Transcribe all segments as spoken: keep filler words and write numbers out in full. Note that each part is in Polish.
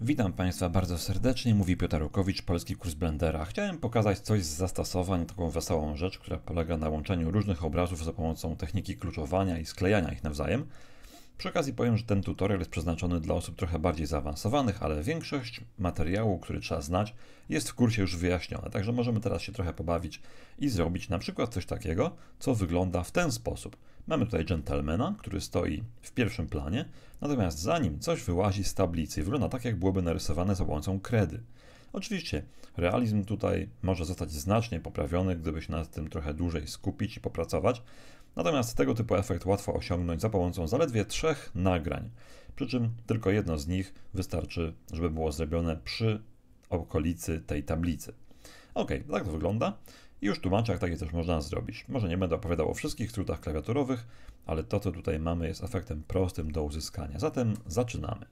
Witam Państwa bardzo serdecznie, mówi Piotr Łukowicz, Polski Kurs Blendera. Chciałem pokazać coś z zastosowań, taką wesołą rzecz, która polega na łączeniu różnych obrazów za pomocą techniki kluczowania i sklejania ich nawzajem. Przy okazji powiem, że ten tutorial jest przeznaczony dla osób trochę bardziej zaawansowanych, ale większość materiału, który trzeba znać, jest w kursie już wyjaśniona, także możemy teraz się trochę pobawić i zrobić na przykład coś takiego, co wygląda w ten sposób. Mamy tutaj gentlemana, który stoi w pierwszym planie, natomiast za nim coś wyłazi z tablicy i wygląda tak, jak byłoby narysowane za pomocą kredy. Oczywiście realizm tutaj może zostać znacznie poprawiony, gdyby się nad tym trochę dłużej skupić i popracować, natomiast tego typu efekt łatwo osiągnąć za pomocą zaledwie trzech nagrań, przy czym tylko jedno z nich wystarczy, żeby było zrobione przy okolicy tej tablicy. Ok, tak to wygląda. I już tłumaczę, jak takie coś można zrobić. Może nie będę opowiadał o wszystkich trudach klawiaturowych, ale to, co tutaj mamy, jest efektem prostym do uzyskania. Zatem zaczynamy.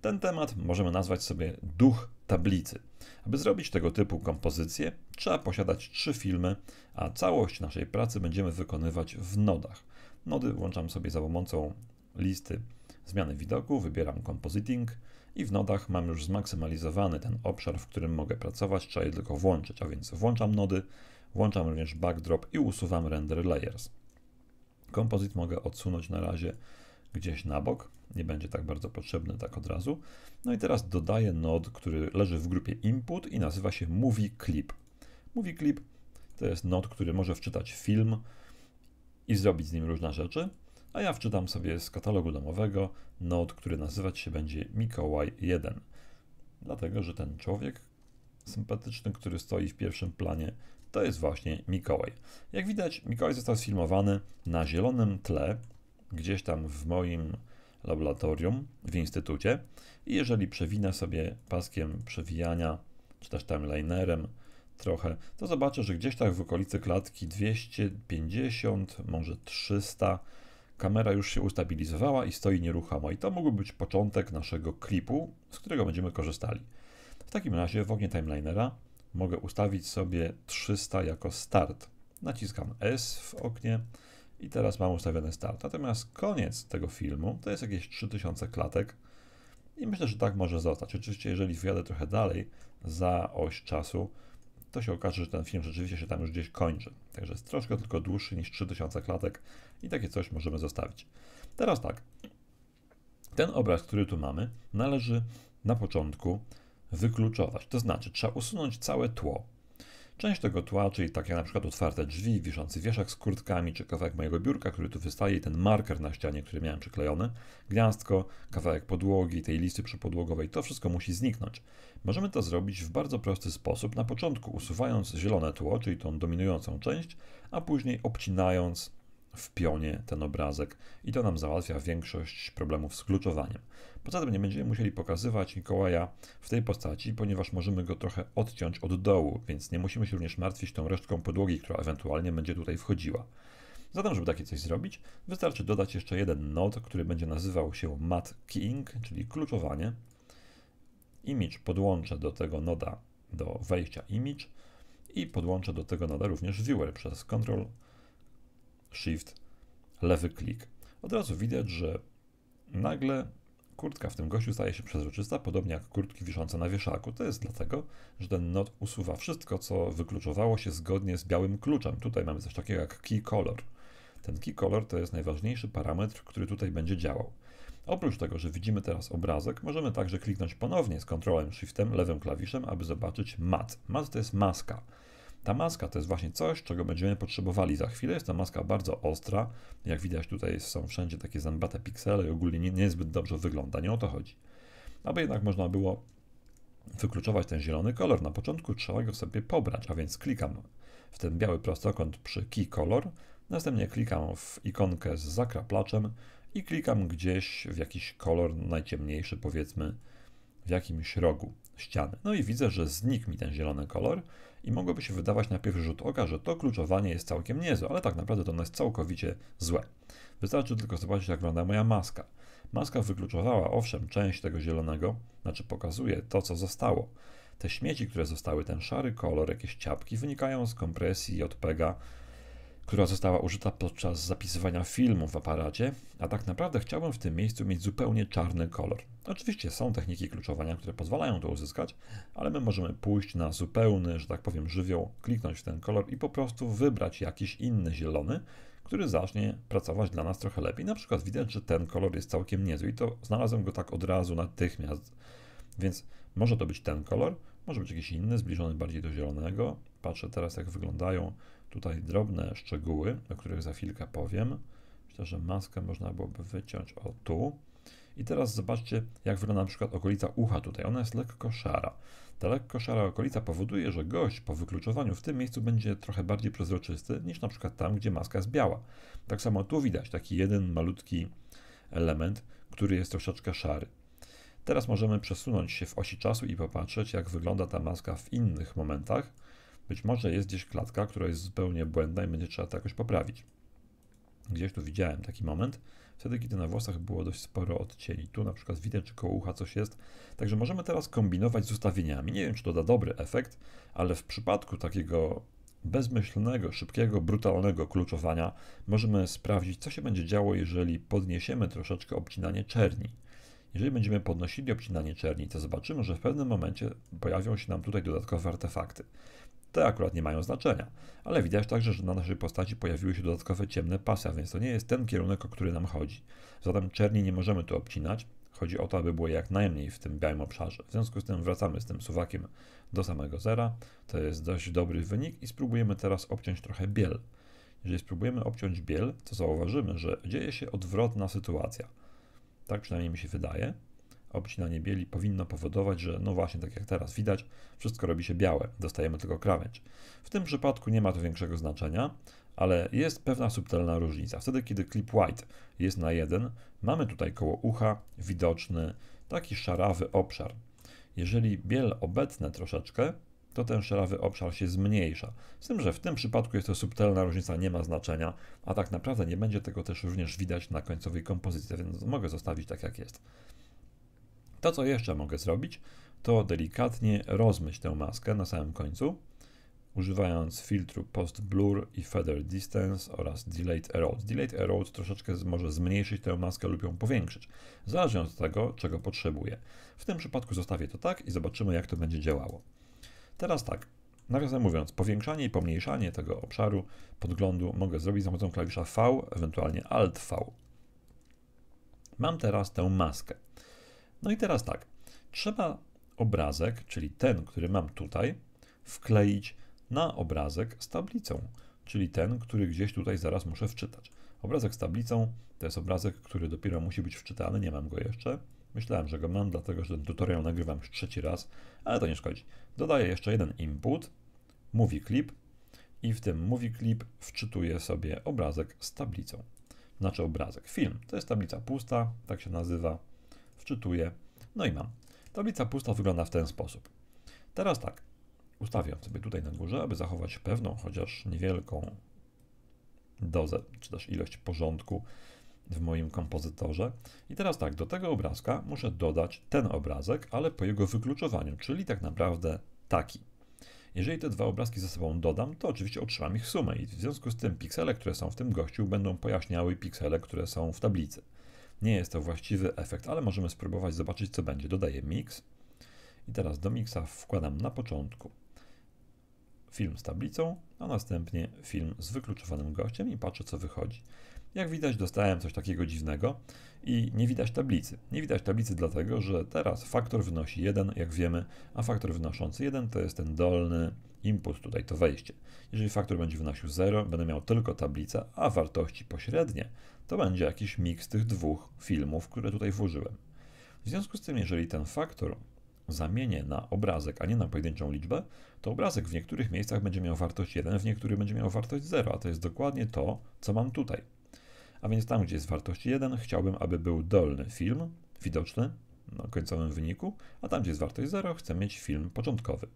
Ten temat możemy nazwać sobie duch tablicy. Aby zrobić tego typu kompozycję, trzeba posiadać trzy filmy, a całość naszej pracy będziemy wykonywać w nodach. Nody włączam sobie za pomocą listy zmiany widoku, wybieram Compositing i w nodach mam już zmaksymalizowany ten obszar, w którym mogę pracować, trzeba je tylko włączyć, a więc włączam nody, włączam również backdrop i usuwam render layers. Composite mogę odsunąć na razie gdzieś na bok, nie będzie tak bardzo potrzebny tak od razu. No i teraz dodaję node, który leży w grupie input i nazywa się Movie Clip. Movie Clip to jest node, który może wczytać film i zrobić z nim różne rzeczy. A ja wczytam sobie z katalogu domowego node, który nazywać się będzie Mikołaj jeden. Dlatego, że ten człowiek sympatyczny, który stoi w pierwszym planie, to jest właśnie Mikołaj. Jak widać, Mikołaj został sfilmowany na zielonym tle, gdzieś tam w moim laboratorium, w instytucie. I jeżeli przewinę sobie paskiem przewijania, czy też timelinerem trochę, to zobaczę, że gdzieś tak w okolicy klatki dwieście pięćdziesiąt, może trzysta, kamera już się ustabilizowała i stoi nieruchomo. I to mógłby być początek naszego klipu, z którego będziemy korzystali. W takim razie w oknie timelinera mogę ustawić sobie trzysta jako start. Naciskam S w oknie i teraz mam ustawiony start. Natomiast koniec tego filmu to jest jakieś trzy tysiące klatek i myślę, że tak może zostać. Oczywiście jeżeli wyjadę trochę dalej za oś czasu, to się okaże, że ten film rzeczywiście się tam już gdzieś kończy. Także jest troszkę tylko dłuższy niż trzy tysiące klatek i takie coś możemy zostawić. Teraz tak, ten obraz, który tu mamy, należy na początku wykluczować. To znaczy, trzeba usunąć całe tło. Część tego tła, czyli takie na przykład otwarte drzwi, wiszący wieszak z kurtkami, czy kawałek mojego biurka, który tu wystaje, i ten marker na ścianie, który miałem przyklejony, gniazdko, kawałek podłogi, tej listy przypodłogowej, to wszystko musi zniknąć. Możemy to zrobić w bardzo prosty sposób, na początku usuwając zielone tło, czyli tą dominującą część, a później obcinając w pionie ten obrazek i to nam załatwia większość problemów z kluczowaniem. Poza tym nie będziemy musieli pokazywać Mikołaja w tej postaci, ponieważ możemy go trochę odciąć od dołu, więc nie musimy się również martwić tą resztką podłogi, która ewentualnie będzie tutaj wchodziła. Zatem, żeby takie coś zrobić, wystarczy dodać jeszcze jeden node, który będzie nazywał się Matte Keying, czyli kluczowanie. Image podłączę do tego noda, do wejścia Image i podłączę do tego noda również Viewer przez Ctrl Shift, lewy klik. Od razu widać, że nagle kurtka w tym gościu staje się przezroczysta, podobnie jak kurtki wiszące na wieszaku. To jest dlatego, że ten node usuwa wszystko, co wykluczowało się zgodnie z białym kluczem. Tutaj mamy coś takiego jak key color. Ten key color to jest najważniejszy parametr, który tutaj będzie działał. Oprócz tego, że widzimy teraz obrazek, możemy także kliknąć ponownie z Ctrl Shiftem, lewym klawiszem, aby zobaczyć mat. Mat to jest maska. Ta maska to jest właśnie coś, czego będziemy potrzebowali za chwilę. Jest to maska bardzo ostra. Jak widać, tutaj są wszędzie takie zębate piksele i ogólnie nie, niezbyt dobrze wygląda. Nie o to chodzi. Aby jednak można było wykluczować ten zielony kolor, na początku trzeba go sobie pobrać, a więc klikam w ten biały prostokąt przy key color, następnie klikam w ikonkę z zakraplaczem i klikam gdzieś w jakiś kolor najciemniejszy, powiedzmy w jakimś rogu ściany. No i widzę, że znikł mi ten zielony kolor i mogłoby się wydawać na pierwszy rzut oka, że to kluczowanie jest całkiem niezłe, ale tak naprawdę to ono jest całkowicie złe. Wystarczy tylko zobaczyć, jak wygląda moja maska. Maska wykluczowała owszem część tego zielonego, znaczy pokazuje to, co zostało. Te śmieci, które zostały, ten szary kolor, jakieś ciapki wynikają z kompresji J P E G-a, która została użyta podczas zapisywania filmu w aparacie, a tak naprawdę chciałbym w tym miejscu mieć zupełnie czarny kolor. Oczywiście są techniki kluczowania, które pozwalają to uzyskać, ale my możemy pójść na zupełny, że tak powiem, żywioł, kliknąć w ten kolor i po prostu wybrać jakiś inny zielony, który zacznie pracować dla nas trochę lepiej. Na przykład widać, że ten kolor jest całkiem niezły i to znalazłem go tak od razu natychmiast, więc może to być ten kolor, może być jakiś inny, zbliżony bardziej do zielonego. Patrzę teraz, jak wyglądają tutaj drobne szczegóły, o których za chwilkę powiem. Myślę, że maskę można byłoby wyciąć o tu. I teraz zobaczcie, jak wygląda na przykład okolica ucha tutaj. Ona jest lekko szara. Ta lekko szara okolica powoduje, że gość po wykluczowaniu w tym miejscu będzie trochę bardziej przezroczysty niż na przykład tam, gdzie maska jest biała. Tak samo tu widać taki jeden malutki element, który jest troszeczkę szary. Teraz możemy przesunąć się w osi czasu i popatrzeć, jak wygląda ta maska w innych momentach. Być może jest gdzieś klatka, która jest zupełnie błędna i będzie trzeba to jakoś poprawić. Gdzieś tu widziałem taki moment. Wtedy, kiedy na włosach było dość sporo odcieni. Tu na przykład widać, czy koło ucha coś jest. Także możemy teraz kombinować z ustawieniami. Nie wiem, czy to da dobry efekt, ale w przypadku takiego bezmyślnego, szybkiego, brutalnego kluczowania możemy sprawdzić, co się będzie działo, jeżeli podniesiemy troszeczkę obcinanie czerni. Jeżeli będziemy podnosili obcinanie czerni, to zobaczymy, że w pewnym momencie pojawią się nam tutaj dodatkowe artefakty. Te akurat nie mają znaczenia, ale widać także, że na naszej postaci pojawiły się dodatkowe ciemne pasy, a więc to nie jest ten kierunek, o który nam chodzi. Zatem czerni nie możemy tu obcinać, chodzi o to, aby było jak najmniej w tym białym obszarze. W związku z tym wracamy z tym suwakiem do samego zera, to jest dość dobry wynik i spróbujemy teraz obciąć trochę biel. Jeżeli spróbujemy obciąć biel, to zauważymy, że dzieje się odwrotna sytuacja. Tak przynajmniej mi się wydaje. Obcinanie bieli powinno powodować, że no właśnie, tak jak teraz widać, wszystko robi się białe, dostajemy tylko krawędź. W tym przypadku nie ma to większego znaczenia, ale jest pewna subtelna różnica. Wtedy, kiedy clip white jest na jeden, mamy tutaj koło ucha widoczny taki szarawy obszar. Jeżeli biel obetnę troszeczkę, to ten szarawy obszar się zmniejsza. Z tym, że w tym przypadku jest to subtelna różnica, nie ma znaczenia, a tak naprawdę nie będzie tego też również widać na końcowej kompozycji, więc mogę zostawić tak, jak jest. To, co jeszcze mogę zrobić, to delikatnie rozmyć tę maskę na samym końcu, używając filtru Post Blur i Feather Distance oraz Delete Erode. Delete Erode troszeczkę może zmniejszyć tę maskę lub ją powiększyć, zależnie od tego, czego potrzebuję. W tym przypadku zostawię to tak i zobaczymy, jak to będzie działało. Teraz tak, nawiasem mówiąc, powiększanie i pomniejszanie tego obszaru podglądu mogę zrobić za pomocą klawisza V, ewentualnie Alt V. Mam teraz tę maskę. No i teraz tak, trzeba obrazek, czyli ten, który mam tutaj, wkleić na obrazek z tablicą, czyli ten, który gdzieś tutaj zaraz muszę wczytać. Obrazek z tablicą to jest obrazek, który dopiero musi być wczytany, nie mam go jeszcze. Myślałem, że go mam, dlatego że ten tutorial nagrywam już trzeci raz, ale to nie szkodzi. Dodaję jeszcze jeden input, movie clip i w tym movie clip wczytuję sobie obrazek z tablicą. Znaczy obrazek, film, to jest tablica pusta, tak się nazywa. Wczytuję, no i mam. Tablica pusta wygląda w ten sposób. Teraz tak, ustawiam sobie tutaj na górze, aby zachować pewną, chociaż niewielką dozę, czy też ilość porządku w moim kompozytorze. I teraz tak, do tego obrazka muszę dodać ten obrazek, ale po jego wykluczowaniu, czyli tak naprawdę taki. Jeżeli te dwa obrazki ze sobą dodam, to oczywiście otrzymam ich sumę i w związku z tym piksele, które są w tym gościu, będą pojaśniały piksele, które są w tablicy. Nie jest to właściwy efekt, ale możemy spróbować zobaczyć, co będzie. Dodaję mix i teraz do miksa wkładam na początku film z tablicą, a następnie film z wykluczowanym gościem i patrzę, co wychodzi. Jak widać, dostałem coś takiego dziwnego i nie widać tablicy. Nie widać tablicy dlatego, że teraz faktor wynosi jeden, jak wiemy, a faktor wynoszący jeden to jest ten dolny input, tutaj to wejście. Jeżeli faktor będzie wynosił zero, będę miał tylko tablicę, a wartości pośrednie to będzie jakiś miks tych dwóch filmów, które tutaj włożyłem. W związku z tym, jeżeli ten faktor zamienię na obrazek, a nie na pojedynczą liczbę, to obrazek w niektórych miejscach będzie miał wartość jeden, w niektórych będzie miał wartość zero, a to jest dokładnie to, co mam tutaj. A więc tam, gdzie jest wartość jeden, chciałbym, aby był dolny film widoczny na końcowym wyniku, a tam, gdzie jest wartość zero, chcę mieć film początkowy.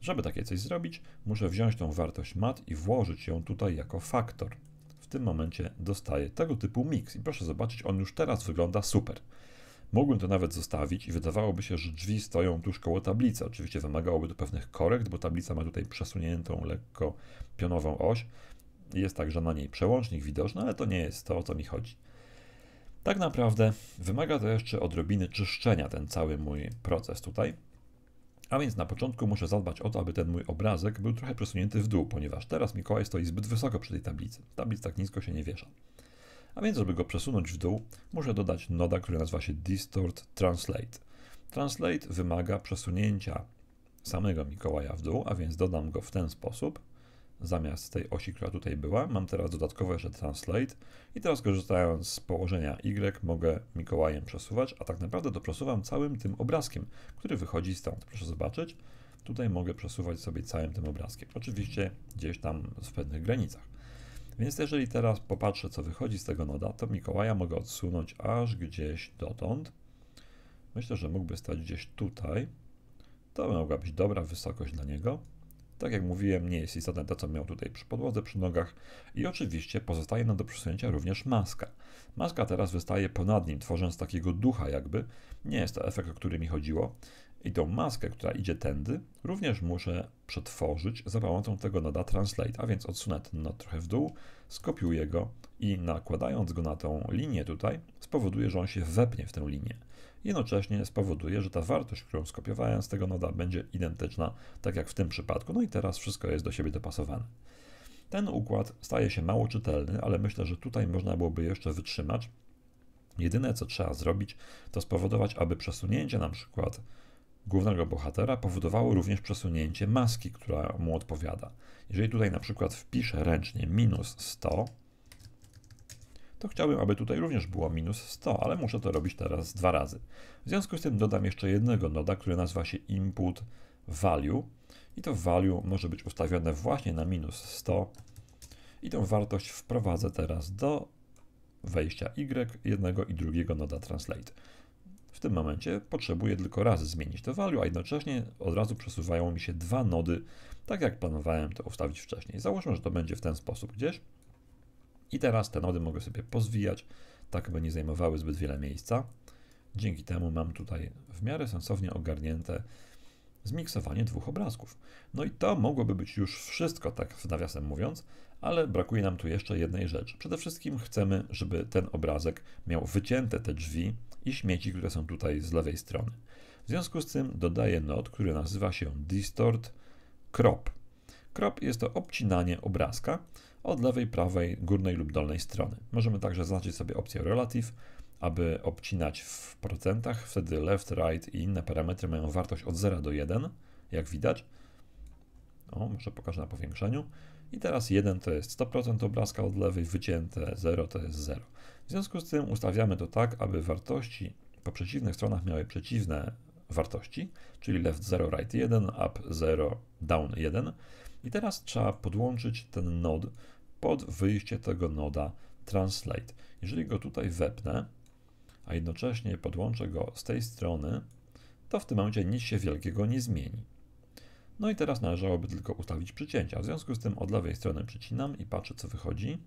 Żeby takie coś zrobić, muszę wziąć tą wartość mat i włożyć ją tutaj jako faktor. W tym momencie dostaję tego typu miks i proszę zobaczyć, on już teraz wygląda super. Mógłbym to nawet zostawić i wydawałoby się, że drzwi stoją tuż koło tablicy. Oczywiście wymagałoby to pewnych korekt, bo tablica ma tutaj przesuniętą lekko pionową oś. Jest także na niej przełącznik widoczny, ale to nie jest to, o co mi chodzi. Tak naprawdę wymaga to jeszcze odrobiny czyszczenia ten cały mój proces tutaj. A więc na początku muszę zadbać o to, aby ten mój obrazek był trochę przesunięty w dół, ponieważ teraz Mikołaj stoi zbyt wysoko przy tej tablicy. Tablica tak nisko się nie wiesza. A więc, żeby go przesunąć w dół, muszę dodać noda, która nazywa się Distort Translate. Translate wymaga przesunięcia samego Mikołaja w dół, a więc dodam go w ten sposób. Zamiast tej osi, która tutaj była, mam teraz dodatkowo jeszcze Translate i teraz, korzystając z położenia Y, mogę Mikołajem przesuwać, a tak naprawdę to przesuwam całym tym obrazkiem, który wychodzi stąd. Proszę zobaczyć, tutaj mogę przesuwać sobie całym tym obrazkiem, oczywiście gdzieś tam w pewnych granicach. Więc jeżeli teraz popatrzę, co wychodzi z tego noda, to Mikołaja mogę odsunąć aż gdzieś dotąd. Myślę, że mógłby stać gdzieś tutaj. To mogła być dobra wysokość dla niego. Tak jak mówiłem, nie jest istotne to, co miał tutaj przy podłodze, przy nogach. I oczywiście pozostaje nam do przesunięcia również maska. Maska teraz wystaje ponad nim, tworząc takiego ducha jakby. Nie jest to efekt, o który mi chodziło. I tą maskę, która idzie tędy, również muszę przetworzyć za pomocą tego noda Translate. A więc odsunę ten nod trochę w dół, skopiuję go i nakładając go na tą linię tutaj, spowoduję, że on się wepnie w tę linię. Jednocześnie spowoduje, że ta wartość, którą skopiowałem z tego noda, będzie identyczna, tak jak w tym przypadku. No i teraz wszystko jest do siebie dopasowane. Ten układ staje się mało czytelny, ale myślę, że tutaj można byłoby jeszcze wytrzymać. Jedyne, co trzeba zrobić, to spowodować, aby przesunięcie na przykład głównego bohatera powodowało również przesunięcie maski, która mu odpowiada. Jeżeli tutaj na przykład wpiszę ręcznie minus sto, to chciałbym, aby tutaj również było minus sto, ale muszę to robić teraz dwa razy. W związku z tym dodam jeszcze jednego noda, który nazywa się Input Value i to value może być ustawione właśnie na minus sto i tą wartość wprowadzę teraz do wejścia Y jednego i drugiego noda Translate. W tym momencie potrzebuję tylko raz zmienić to value, a jednocześnie od razu przesuwają mi się dwa nody, tak jak planowałem to ustawić wcześniej. Załóżmy, że to będzie w ten sposób gdzieś. I teraz te nody mogę sobie pozwijać, tak by nie zajmowały zbyt wiele miejsca. Dzięki temu mam tutaj w miarę sensownie ogarnięte zmiksowanie dwóch obrazków. No i to mogłoby być już wszystko, tak w nawiasem mówiąc, ale brakuje nam tu jeszcze jednej rzeczy. Przede wszystkim chcemy, żeby ten obrazek miał wycięte te drzwi i śmieci, które są tutaj z lewej strony. W związku z tym dodaję nod, który nazywa się Distort Crop. Crop jest to obcinanie obrazka od lewej, prawej, górnej lub dolnej strony. Możemy także zaznaczyć sobie opcję Relative, aby obcinać w procentach. Wtedy left, right i inne parametry mają wartość od zera do jednego, jak widać. O, może pokażę na powiększeniu. I teraz jeden to jest sto procent obrazka od lewej, wycięte zero to jest zero. W związku z tym ustawiamy to tak, aby wartości po przeciwnych stronach miały przeciwne wartości, czyli left zero, right jeden, up zero, down jeden. I teraz trzeba podłączyć ten nod pod wyjście tego noda Translate. Jeżeli go tutaj wepnę, a jednocześnie podłączę go z tej strony, to w tym momencie nic się wielkiego nie zmieni. No i teraz należałoby tylko ustawić przycięcia. W związku z tym od lewej strony przycinam i patrzę, co wychodzi.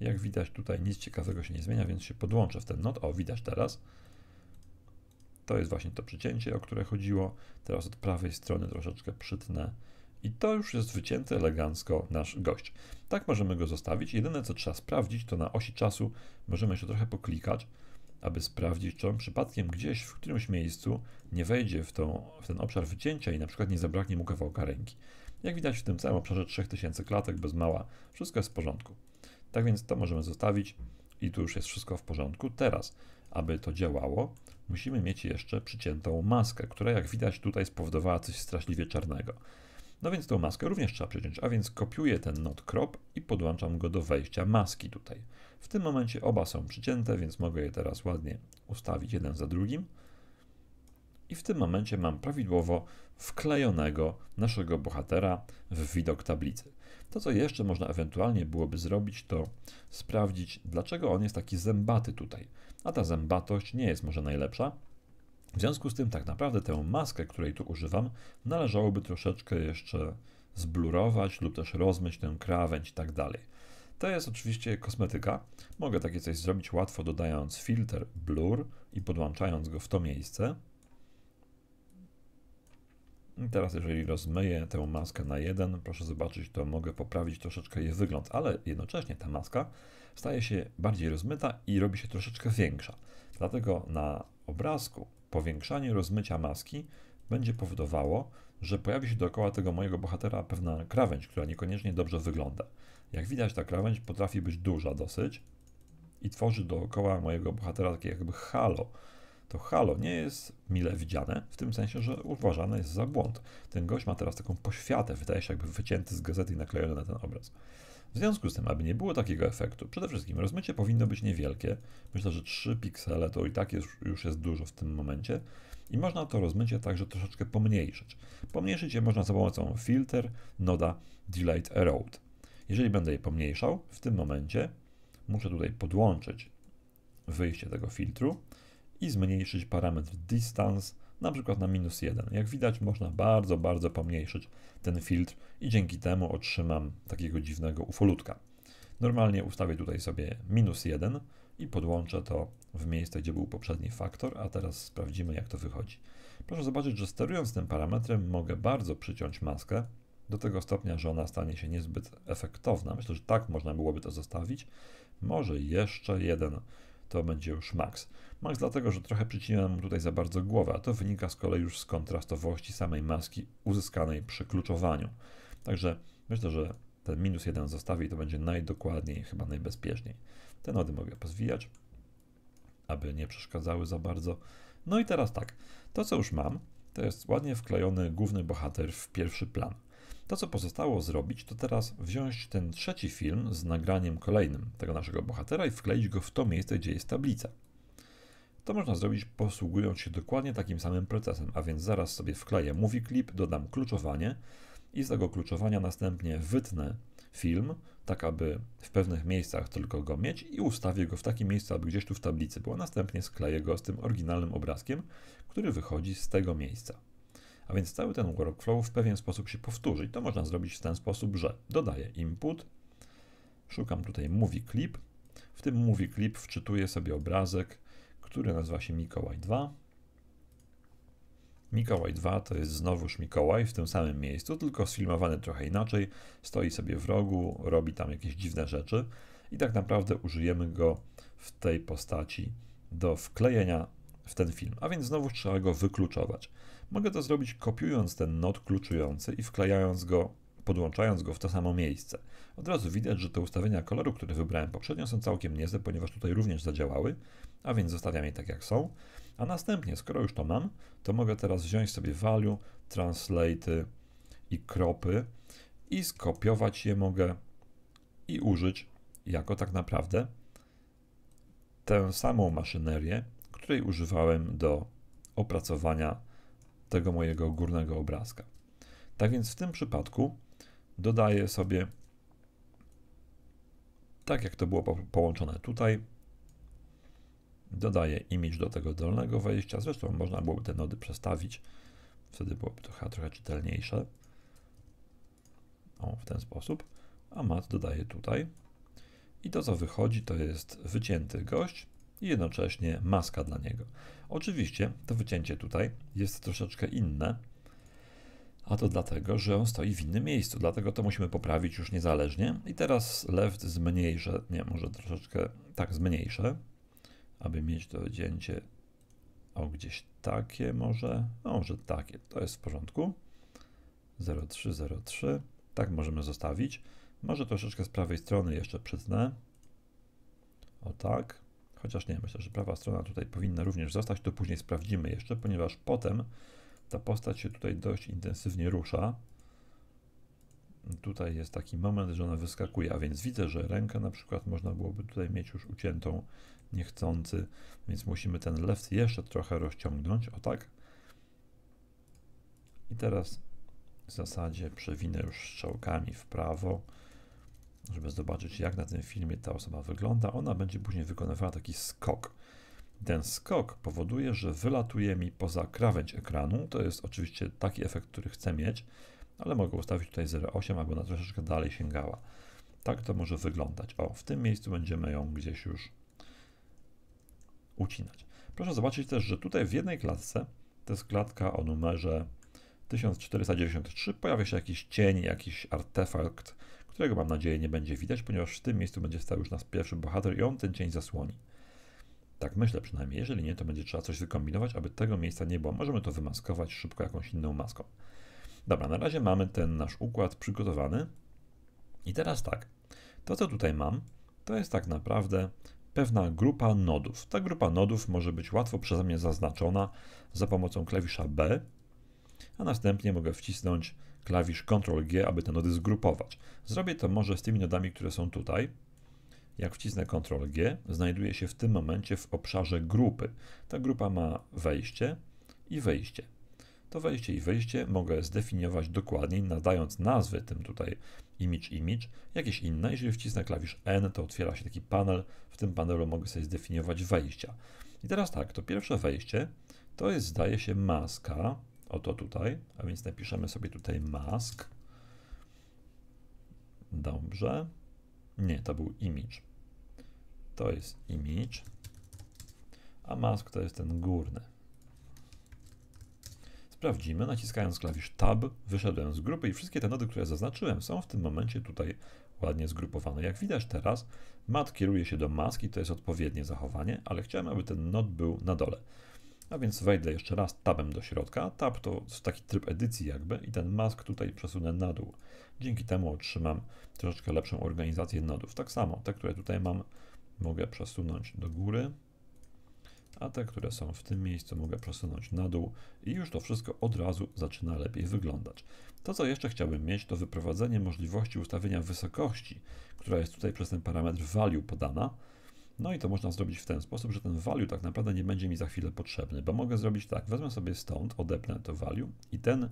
Jak widać, tutaj nic ciekawego się nie zmienia, więc się podłączę w ten nod. O, widać teraz. To jest właśnie to przycięcie, o które chodziło. Teraz od prawej strony troszeczkę przytnę. I to już jest wycięty elegancko nasz gość. Tak możemy go zostawić. Jedyne, co trzeba sprawdzić, to na osi czasu możemy jeszcze trochę poklikać, aby sprawdzić, czy on przypadkiem gdzieś w którymś miejscu nie wejdzie w, tą, w ten obszar wycięcia i na przykład nie zabraknie mu kawałka ręki. Jak widać, w tym całym obszarze trzech tysięcy klatek bez mała wszystko jest w porządku. Tak więc to możemy zostawić i tu już jest wszystko w porządku. Teraz, aby to działało, musimy mieć jeszcze przyciętą maskę, która jak widać tutaj spowodowała coś straszliwie czarnego. No więc tą maskę również trzeba przyciąć, a więc kopiuję ten node crop i podłączam go do wejścia maski tutaj. W tym momencie oba są przycięte, więc mogę je teraz ładnie ustawić jeden za drugim. I w tym momencie mam prawidłowo wklejonego naszego bohatera w widok tablicy. To, co jeszcze można ewentualnie byłoby zrobić, to sprawdzić, dlaczego on jest taki zębaty tutaj. A ta zębatość nie jest może najlepsza. W związku z tym tak naprawdę tę maskę, której tu używam, należałoby troszeczkę jeszcze zblurować lub też rozmyć tę krawędź i tak dalej. To jest oczywiście kosmetyka. Mogę takie coś zrobić łatwo, dodając filtr blur i podłączając go w to miejsce. I teraz jeżeli rozmyję tę maskę na jeden, proszę zobaczyć, to mogę poprawić troszeczkę jej wygląd, ale jednocześnie ta maska staje się bardziej rozmyta i robi się troszeczkę większa. Dlatego na obrazku powiększanie rozmycia maski będzie powodowało, że pojawi się dookoła tego mojego bohatera pewna krawędź, która niekoniecznie dobrze wygląda. Jak widać, ta krawędź potrafi być duża dosyć i tworzy dookoła mojego bohatera takie jakby halo. To halo nie jest mile widziane, w tym sensie, że uważane jest za błąd. Ten gość ma teraz taką poświatę, wydaje się jakby wycięty z gazety i naklejony na ten obraz. W związku z tym, aby nie było takiego efektu, przede wszystkim rozmycie powinno być niewielkie. Myślę, że trzy piksele to i tak jest, już jest dużo w tym momencie. I można to rozmycie także troszeczkę pomniejszyć. Pomniejszyć je można za pomocą filter, noda, delete, erode. Jeżeli będę je pomniejszał, w tym momencie muszę tutaj podłączyć wyjście tego filtru i zmniejszyć parametr distance, na przykład na minus jeden. Jak widać, można bardzo, bardzo pomniejszyć ten filtr i dzięki temu otrzymam takiego dziwnego ufolutka. Normalnie ustawię tutaj sobie minus jeden i podłączę to w miejsce, gdzie był poprzedni faktor, a teraz sprawdzimy, jak to wychodzi. Proszę zobaczyć, że sterując tym parametrem mogę bardzo przyciąć maskę do tego stopnia, że ona stanie się niezbyt efektowna. Myślę, że tak można byłoby to zostawić. Może jeszcze jeden. To będzie już max. Max dlatego, że trochę przycinam tutaj za bardzo głowę, a to wynika z kolei już z kontrastowości samej maski uzyskanej przy kluczowaniu. Także myślę, że ten minus jeden zostawię i to będzie najdokładniej, chyba najbezpieczniej. Te nody mogę pozwijać, aby nie przeszkadzały za bardzo. No i teraz tak, to co już mam, to jest ładnie wklejony główny bohater w pierwszy plan. To, co pozostało zrobić, to teraz wziąć ten trzeci film z nagraniem kolejnym tego naszego bohatera i wkleić go w to miejsce, gdzie jest tablica. To można zrobić, posługując się dokładnie takim samym procesem, a więc zaraz sobie wkleję movie clip, dodam kluczowanie i z tego kluczowania następnie wytnę film, tak aby w pewnych miejscach tylko go mieć i ustawię go w takim miejscu, aby gdzieś tu w tablicy było, następnie skleję go z tym oryginalnym obrazkiem, który wychodzi z tego miejsca. A więc cały ten workflow w pewien sposób się powtórzy i to można zrobić w ten sposób, że dodaję input, szukam tutaj movie clip, w tym movie clip wczytuję sobie obrazek, który nazywa się Mikołaj dwa. Mikołaj dwa to jest znowuż Mikołaj w tym samym miejscu, tylko sfilmowany trochę inaczej, stoi sobie w rogu, robi tam jakieś dziwne rzeczy i tak naprawdę użyjemy go w tej postaci do wklejenia w ten film, a więc znowu trzeba go wykluczować. Mogę to zrobić kopiując ten not kluczujący i wklejając go, podłączając go w to samo miejsce. Od razu widać, że te ustawienia koloru, które wybrałem poprzednio, są całkiem niezłe, ponieważ tutaj również zadziałały, a więc zostawiam je tak jak są. A następnie, skoro już to mam, to mogę teraz wziąć sobie value, translate i kropy i skopiować je mogę i użyć jako tak naprawdę tę samą maszynerię, której używałem do opracowania tego mojego górnego obrazka. Tak więc w tym przypadku dodaję sobie, tak jak to było po połączone tutaj, dodaję image do tego dolnego wejścia, zresztą można byłoby te nody przestawić, wtedy byłoby to chyba trochę czytelniejsze. O, w ten sposób, a mat dodaję tutaj i to co wychodzi to jest wycięty gość i jednocześnie maska dla niego. Oczywiście to wycięcie tutaj jest troszeczkę inne, a to dlatego, że on stoi w innym miejscu, dlatego to musimy poprawić już niezależnie. I teraz left zmniejszę, nie, może troszeczkę tak zmniejszę, aby mieć to wycięcie, o gdzieś takie może, o może takie, to jest w porządku, zero trzy zero trzy, tak możemy zostawić. Może troszeczkę z prawej strony jeszcze przytnę, o tak. Chociaż nie, myślę, że prawa strona tutaj powinna również zostać, to później sprawdzimy jeszcze, ponieważ potem ta postać się tutaj dość intensywnie rusza. Tutaj jest taki moment, że ona wyskakuje, a więc widzę, że rękę na przykład można byłoby tutaj mieć już uciętą niechcący, więc musimy ten left jeszcze trochę rozciągnąć, o tak. I teraz w zasadzie przewinę już strzałkami w prawo, żeby zobaczyć, jak na tym filmie ta osoba wygląda. Ona będzie później wykonywała taki skok. Ten skok powoduje, że wylatuje mi poza krawędź ekranu. To jest oczywiście taki efekt, który chcę mieć, ale mogę ustawić tutaj zero przecinek osiem, aby ona troszeczkę dalej sięgała. Tak to może wyglądać. O, w tym miejscu będziemy ją gdzieś już ucinać. Proszę zobaczyć też, że tutaj w jednej klatce, to jest klatka o numerze tysiąc czterysta dziewięćdziesiąt trzy pojawia się jakiś cień, jakiś artefakt, którego mam nadzieję nie będzie widać, ponieważ w tym miejscu będzie stał już nasz pierwszy bohater i on ten cień zasłoni. Tak myślę przynajmniej, jeżeli nie, to będzie trzeba coś wykombinować, aby tego miejsca nie było. Możemy to wymaskować szybko jakąś inną maską. Dobra, na razie mamy ten nasz układ przygotowany. I teraz tak, to co tutaj mam, to jest tak naprawdę pewna grupa nodów. Ta grupa nodów może być łatwo przeze mnie zaznaczona za pomocą klawisza B, a następnie mogę wcisnąć klawisz kontrol G, aby te nody zgrupować. Zrobię to może z tymi nodami, które są tutaj. Jak wcisnę kontrol G, znajduje się w tym momencie w obszarze grupy. Ta grupa ma wejście i wyjście. To wejście i wyjście mogę zdefiniować dokładniej, nadając nazwy tym tutaj image, image, jakieś inne. Jeżeli wcisnę klawisz N, to otwiera się taki panel. W tym panelu mogę sobie zdefiniować wejścia. I teraz tak, to pierwsze wejście to jest, zdaje się, maska. Oto tutaj, a więc napiszemy sobie tutaj mask. Dobrze. Nie, to był image. To jest image, a mask to jest ten górny. Sprawdzimy, naciskając klawisz tab, wyszedłem z grupy i wszystkie te nody, które zaznaczyłem, są w tym momencie tutaj ładnie zgrupowane. Jak widać teraz, mat kieruje się do maski, to jest odpowiednie zachowanie, ale chciałem, aby ten nod był na dole. A więc wejdę jeszcze raz tabem do środka. Tab to taki tryb edycji jakby i ten mask tutaj przesunę na dół. Dzięki temu otrzymam troszeczkę lepszą organizację nodów. Tak samo te, które tutaj mam, mogę przesunąć do góry, a te, które są w tym miejscu, mogę przesunąć na dół i już to wszystko od razu zaczyna lepiej wyglądać. To, co jeszcze chciałbym mieć, to wyprowadzenie możliwości ustawienia wysokości, która jest tutaj przez ten parametr value podana. No i to można zrobić w ten sposób, że ten value tak naprawdę nie będzie mi za chwilę potrzebny, bo mogę zrobić tak, wezmę sobie stąd, odepnę to value i ten,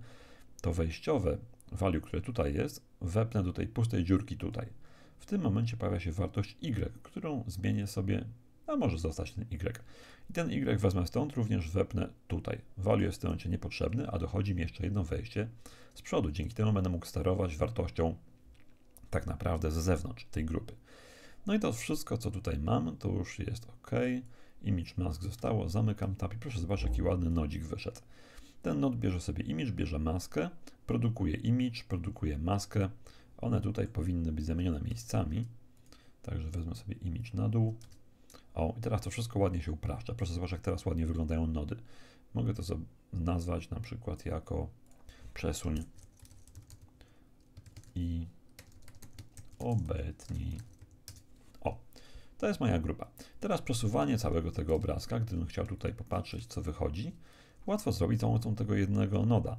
to wejściowe value, które tutaj jest, wepnę do tej pustej dziurki tutaj. W tym momencie pojawia się wartość y, którą zmienię sobie, a może zostać ten y. I ten y wezmę stąd, również wepnę tutaj. Value jest w tym momencie niepotrzebny, a dochodzi mi jeszcze jedno wejście z przodu. Dzięki temu będę mógł sterować wartością tak naprawdę z zewnątrz tej grupy. No i to wszystko, co tutaj mam, to już jest OK. Image mask zostało, zamykam tab i proszę zobaczyć, jaki ładny nodzik wyszedł. Ten nod bierze sobie image, bierze maskę, produkuje image, produkuje maskę. One tutaj powinny być zamienione miejscami. Także wezmę sobie image na dół. O, i teraz to wszystko ładnie się upraszcza. Proszę zobaczyć, jak teraz ładnie wyglądają nody. Mogę to nazwać na przykład jako przesuń i obetnij. To jest moja grupa. Teraz przesuwanie całego tego obrazka, gdybym chciał tutaj popatrzeć, co wychodzi, łatwo zrobić za pomocą tego jednego noda.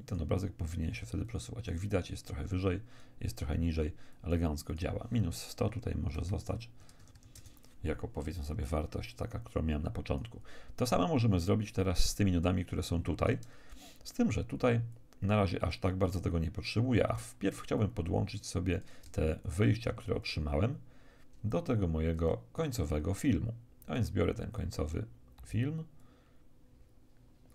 I ten obrazek powinien się wtedy przesuwać. Jak widać, jest trochę wyżej, jest trochę niżej, elegancko działa. minus sto tutaj może zostać jako, powiedzmy sobie, wartość taka, którą miałem na początku. To samo możemy zrobić teraz z tymi nodami, które są tutaj, z tym, że tutaj na razie aż tak bardzo tego nie potrzebuję, a wpierw chciałbym podłączyć sobie te wyjścia, które otrzymałem, do tego mojego końcowego filmu. A więc biorę ten końcowy film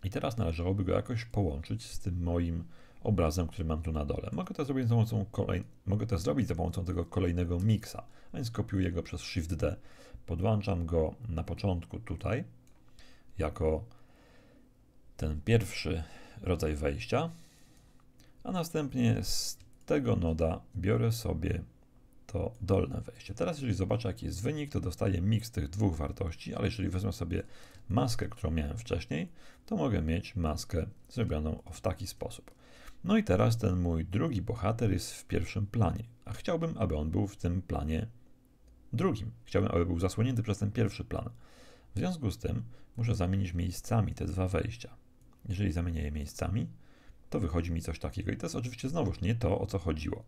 i teraz należałoby go jakoś połączyć z tym moim obrazem, który mam tu na dole. Mogę to zrobić za pomocą, kolej... Mogę to zrobić za pomocą tego kolejnego miksa, a więc kopiuję go przez shift D. Podłączam go na początku tutaj jako ten pierwszy rodzaj wejścia, a następnie z tego noda biorę sobie to dolne wejście. Teraz jeżeli zobaczę, jaki jest wynik, to dostaję miks tych dwóch wartości, ale jeżeli wezmę sobie maskę, którą miałem wcześniej, to mogę mieć maskę zrobioną w taki sposób. No i teraz ten mój drugi bohater jest w pierwszym planie, a chciałbym, aby on był w tym planie drugim. Chciałbym, aby był zasłonięty przez ten pierwszy plan. W związku z tym muszę zamienić miejscami te dwa wejścia. Jeżeli zamienię je miejscami, to wychodzi mi coś takiego. I to jest oczywiście znowuż nie to, o co chodziło.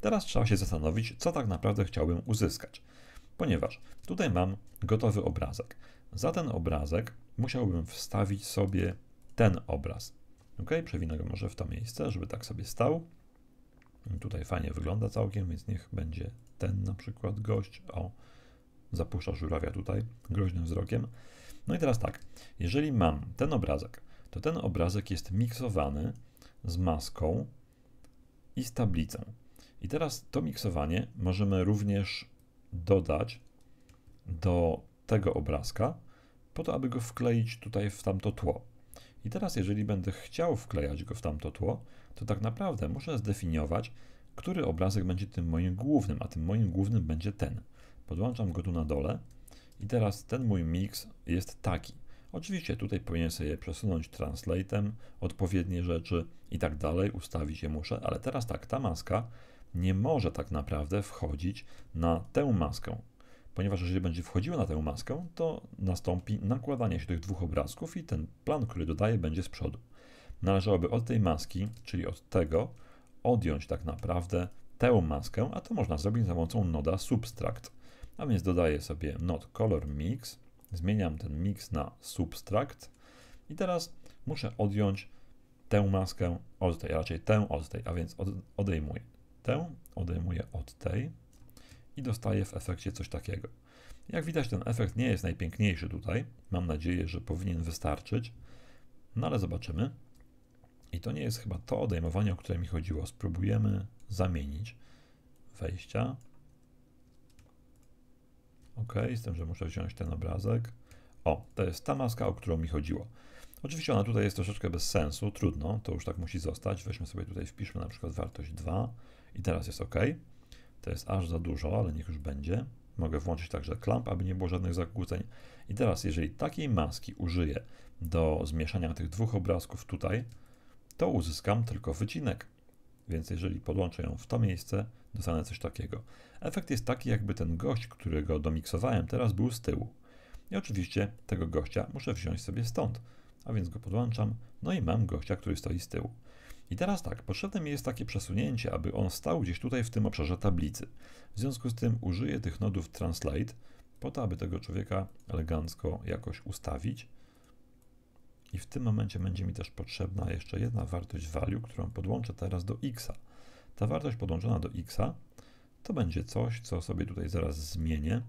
Teraz trzeba się zastanowić, co tak naprawdę chciałbym uzyskać. Ponieważ tutaj mam gotowy obrazek. Za ten obrazek musiałbym wstawić sobie ten obraz. Ok, przewinę go może w to miejsce, żeby tak sobie stał. Tutaj fajnie wygląda całkiem, więc niech będzie ten na przykład gość. O, zapuszcza żurawia tutaj groźnym wzrokiem. No i teraz tak, jeżeli mam ten obrazek, to ten obrazek jest miksowany z maską i z tablicą. I teraz to miksowanie możemy również dodać do tego obrazka, po to, aby go wkleić tutaj w tamto tło. I teraz, jeżeli będę chciał wklejać go w tamto tło, to tak naprawdę muszę zdefiniować, który obrazek będzie tym moim głównym, a tym moim głównym będzie ten. Podłączam go tu na dole i teraz ten mój miks jest taki. Oczywiście tutaj powinienem sobie przesunąć translate'em odpowiednie rzeczy i tak dalej, ustawić je muszę, ale teraz tak, ta maska nie może tak naprawdę wchodzić na tę maskę, ponieważ jeżeli będzie wchodziła na tę maskę, to nastąpi nakładanie się tych dwóch obrazków i ten plan, który dodaję, będzie z przodu. Należałoby od tej maski, czyli od tego, odjąć tak naprawdę tę maskę, a to można zrobić za pomocą noda Subtract. A więc dodaję sobie node Color Mix, zmieniam ten mix na Subtract i teraz muszę odjąć tę maskę od tej, a raczej tę od tej, a więc odejmuję tę, odejmuję od tej i dostaję w efekcie coś takiego. Jak widać, ten efekt nie jest najpiękniejszy tutaj, mam nadzieję, że powinien wystarczyć, no ale zobaczymy. I to nie jest chyba to odejmowanie, o które mi chodziło. Spróbujemy zamienić wejścia. OK, z tym, że muszę wziąć ten obrazek. O, to jest ta maska, o którą mi chodziło. Oczywiście ona tutaj jest troszeczkę bez sensu, trudno, to już tak musi zostać. Weźmy sobie tutaj, wpiszmy na przykład wartość dwa i teraz jest OK. To jest aż za dużo, ale niech już będzie. Mogę włączyć także klamp, aby nie było żadnych zakłóceń. I teraz, jeżeli takiej maski użyję do zmieszania tych dwóch obrazków tutaj, to uzyskam tylko wycinek. Więc jeżeli podłączę ją w to miejsce, dostanę coś takiego. Efekt jest taki, jakby ten gość, którego domiksowałem, teraz był z tyłu. I oczywiście tego gościa muszę wziąć sobie stąd. A więc go podłączam, no i mam gościa, który stoi z tyłu. I teraz tak, potrzebne mi jest takie przesunięcie, aby on stał gdzieś tutaj w tym obszarze tablicy. W związku z tym użyję tych nodów Translate, po to, aby tego człowieka elegancko jakoś ustawić. I w tym momencie będzie mi też potrzebna jeszcze jedna wartość value, którą podłączę teraz do X'a. Ta wartość podłączona do X'a to będzie coś, co sobie tutaj zaraz zmienię.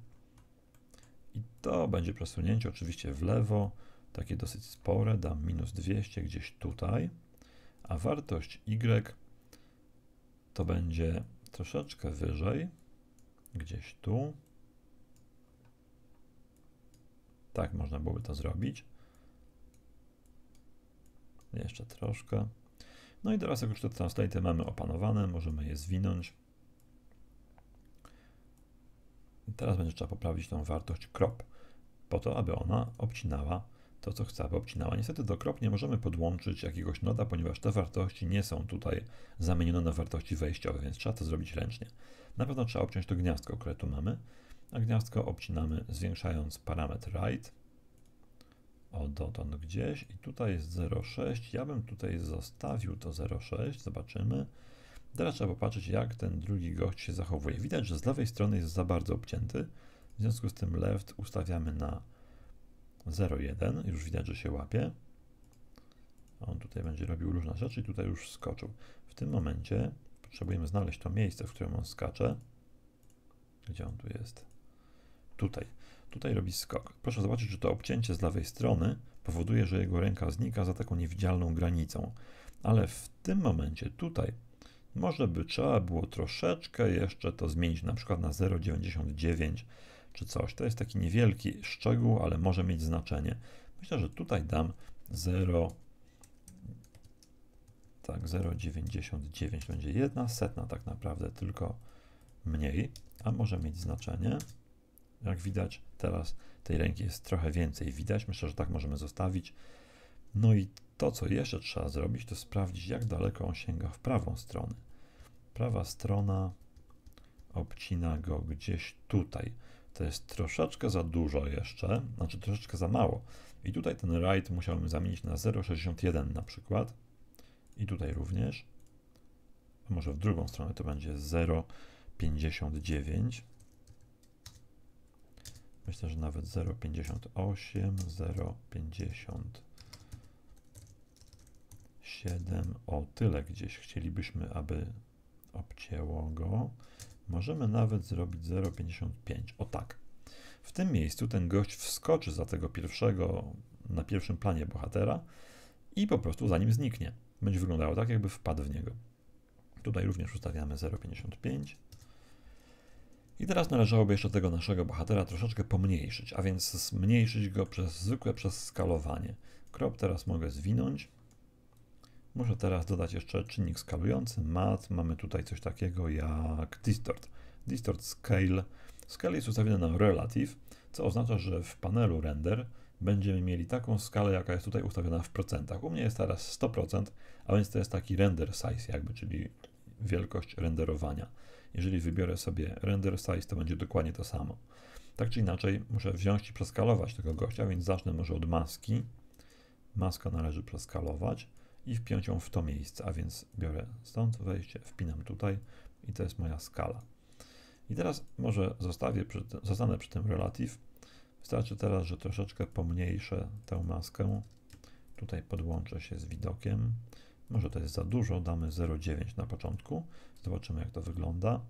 I to będzie przesunięcie oczywiście w lewo, takie dosyć spore, dam minus dwieście gdzieś tutaj. A wartość Y to będzie troszeczkę wyżej, gdzieś tu. Tak można byłoby to zrobić. Jeszcze troszkę. No i teraz, jak już te translate mamy opanowane, możemy je zwinąć. I teraz będzie trzeba poprawić tą wartość crop, po to, aby ona obcinała to, co chce, aby obcinała. Niestety do crop nie możemy podłączyć jakiegoś noda, ponieważ te wartości nie są tutaj zamienione na wartości wejściowe, więc trzeba to zrobić ręcznie. Na pewno trzeba obciąć to gniazdko, które tu mamy, a gniazdko obcinamy, zwiększając parametr right. O, dotąd gdzieś i tutaj jest zero przecinek sześć, ja bym tutaj zostawił to zero przecinek sześć, zobaczymy. Teraz trzeba popatrzeć, jak ten drugi gość się zachowuje. Widać, że z lewej strony jest za bardzo obcięty, w związku z tym left ustawiamy na zero przecinek jeden, już widać, że się łapie. On tutaj będzie robił różne rzeczy i tutaj już skoczył. W tym momencie potrzebujemy znaleźć to miejsce, w którym on skacze. Gdzie on tu jest? Tutaj. Tutaj robi skok. Proszę zobaczyć, że to obcięcie z lewej strony powoduje, że jego ręka znika za taką niewidzialną granicą. Ale w tym momencie tutaj może by trzeba było troszeczkę jeszcze to zmienić, na przykład na zero przecinek dziewięćdziesiąt dziewięć czy coś. To jest taki niewielki szczegół, ale może mieć znaczenie. Myślę, że tutaj dam zero, tak, zero przecinek dziewięćdziesiąt dziewięć będzie jedna setna tak naprawdę, tylko mniej, a może mieć znaczenie. Jak widać, teraz tej ręki jest trochę więcej widać. Myślę, że tak możemy zostawić. No i to, co jeszcze trzeba zrobić, to sprawdzić, jak daleko on sięga w prawą stronę. Prawa strona obcina go gdzieś tutaj. To jest troszeczkę za dużo jeszcze, znaczy troszeczkę za mało. I tutaj ten right musiałbym zamienić na zero przecinek sześćdziesiąt jeden na przykład. I tutaj również. A może w drugą stronę to będzie zero przecinek pięćdziesiąt dziewięć. Myślę, że nawet zero przecinek pięćdziesiąt osiem, zero przecinek pięćdziesiąt siedem, o tyle gdzieś chcielibyśmy, aby obcięło go. Możemy nawet zrobić zero przecinek pięćdziesiąt pięć, o tak. W tym miejscu ten gość wskoczy za tego pierwszego, na pierwszym planie bohatera i po prostu za nim zniknie. Będzie wyglądało tak, jakby wpadł w niego. Tutaj również ustawiamy zero przecinek pięćdziesiąt pięć. I teraz należałoby jeszcze tego naszego bohatera troszeczkę pomniejszyć, a więc zmniejszyć go przez zwykłe przeskalowanie. Krop teraz mogę zwinąć. Muszę teraz dodać jeszcze czynnik skalujący, mat. Mamy tutaj coś takiego jak distort. Distort scale. Scale jest ustawiony na relative, co oznacza, że w panelu render będziemy mieli taką skalę, jaka jest tutaj ustawiona w procentach. U mnie jest teraz sto procent, a więc to jest taki render size jakby, czyli wielkość renderowania. Jeżeli wybiorę sobie render size, to będzie dokładnie to samo. Tak czy inaczej muszę wziąć i przeskalować tego gościa, więc zacznę może od maski. Maskę należy przeskalować i wpiąć ją w to miejsce, a więc biorę stąd wejście, wpinam tutaj i to jest moja skala. I teraz może zostawię przy, zostanę przy tym relative. Wystarczy teraz, że troszeczkę pomniejszę tę maskę. Tutaj podłączę się z widokiem. Może to jest za dużo, damy zero przecinek dziewięć na początku. Zobaczymy, jak to wygląda.